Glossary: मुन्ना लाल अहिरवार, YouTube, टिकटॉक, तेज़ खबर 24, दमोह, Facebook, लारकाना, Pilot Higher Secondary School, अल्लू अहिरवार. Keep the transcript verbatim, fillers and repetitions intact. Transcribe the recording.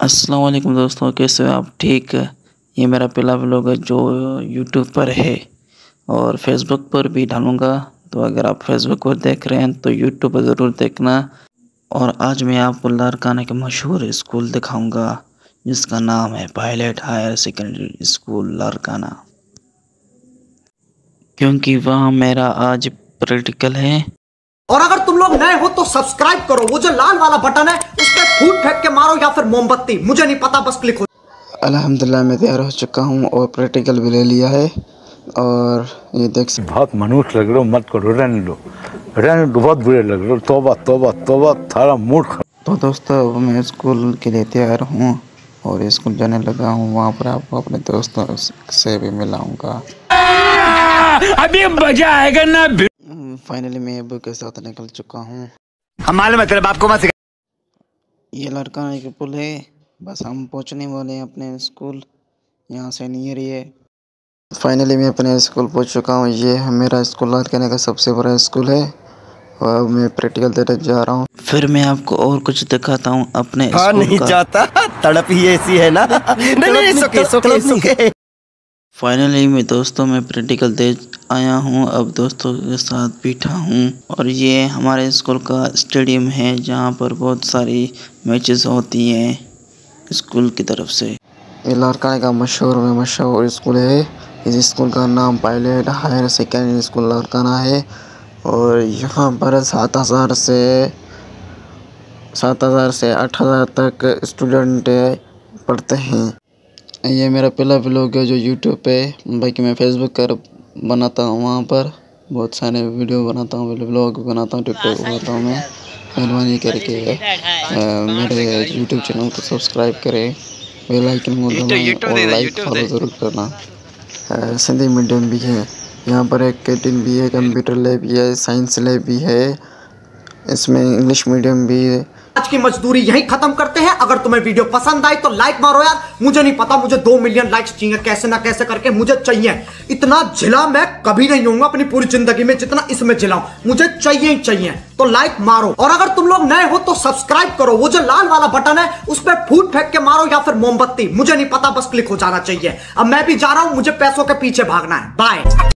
अस्सलाम वालेकुम दोस्तों, कैसे हो आप? ठीक। ये मेरा पहला व्लॉग है जो YouTube पर है और Facebook पर भी डालूँगा, तो अगर आप Facebook पर देख रहे हैं तो YouTube पर ज़रूर देखना। और आज मैं आपको लारकान के मशहूर स्कूल दिखाऊंगा जिसका नाम है pilot higher secondary school लारकाना, क्योंकि वहाँ मेरा आज प्रैक्टिकल है। और अगर तुम लोग नए हो तो सब्सक्राइब करो, वो जो लाल वाला बटन है उस पर फूट फेंक के मारो या फिर मोमबत्ती, मुझे नहीं पता, बस क्लिक हो। अल्हम्दुलिल्लाह मैं तैयार हो चुका हूँ और प्रैक्टिकल भी ले लिया है। और ये देख सकते, बहुत मनुष्य लग रहे हो, मत करो, रहने लो रहने लो, बहुत बुरे लग रहे हो, तौबा तौबा तौबा, थारा मूड खराब। तो दोस्तों मैं स्कूल के लिए तैयार हूँ और स्कूल जाने लगा हूँ, वहाँ पर आपको अपने दोस्तों से भी मिलाऊँगा। अभी मजा आएगा ना। फाइनली मैं अबू के साथ निकल चुका हूँ। हमारे मतलब आपको मत, ये लारकान एक पुल है, बस हम पहुँचने वाले हैं अपने स्कूल, यहाँ से नियर ही है। फाइनली मैं अपने स्कूल पहुँच चुका हूँ। ये है मेरा स्कूल, लारकान का सबसे बड़ा स्कूल है और मैं प्रैक्टिकल देने जा रहा हूँ। फिर मैं आपको और कुछ दिखाता हूँ अपने स्कूल नहीं का। जाता तड़प ही ऐसी है ना। नहीं नहीं सुके सुके सुके। फाइनली मैं दोस्तों में प्रैक्टिकल दे आया हूँ, अब दोस्तों के साथ बैठा हूँ। और ये हमारे स्कूल का स्टेडियम है जहाँ पर बहुत सारी मैचेस होती हैं स्कूल की तरफ से। ये लारकान का मशहूर में मशहूर स्कूल है। इस स्कूल का नाम pilot higher secondary school लारकाना है और यहाँ पर सात हज़ार से सात हज़ार से आठ हज़ार तक स्टूडेंट पढ़ते हैं। ये मेरा पहला व्लॉग है जो यूट्यूब पे, बाकी मैं फेसबुक कर बनाता हूँ, वहाँ पर बहुत सारे वीडियो बनाता हूँ, व्लॉग बनाता हूँ, टिकटॉक बनाता हूँ। मैं मेहरबानी करके मेरे यूट्यूब चैनल को सब्सक्राइब करें, बेल आइकन को दबाएं और लाइक फॉलो ज़रूर करना। सिंधी मीडियम भी है, यहाँ पर एक कैंटीन भी है, कंप्यूटर लैब भी है, साइंस लैब भी है, इसमें इंग्लिश मीडियम भी है। आज की मजदूरी यही खत्म करते हैं। अगर तुम्हें वीडियो पसंद आई तो लाइक मारो यार, मुझे नहीं पता, मुझे दो मिलियन लाइक्स चाहिए, कैसे ना कैसे करके मुझे चाहिए। इतना झिला मैं कभी नहीं होऊंगा अपनी पूरी जिंदगी में जितना इसमें झिलाऊं, मुझे चाहिए ही चाहिए, तो लाइक मारो। और अगर तुम लोग नए हो तो सब्सक्राइब करो, वो जो लाल वाला बटन है उस पर फूट फेंक के मारो या फिर मोमबत्ती, मुझे नहीं पता, बस क्लिक हो जाना चाहिए। अब मैं भी जा रहा हूँ, मुझे पैसों के पीछे भागना है। बाय।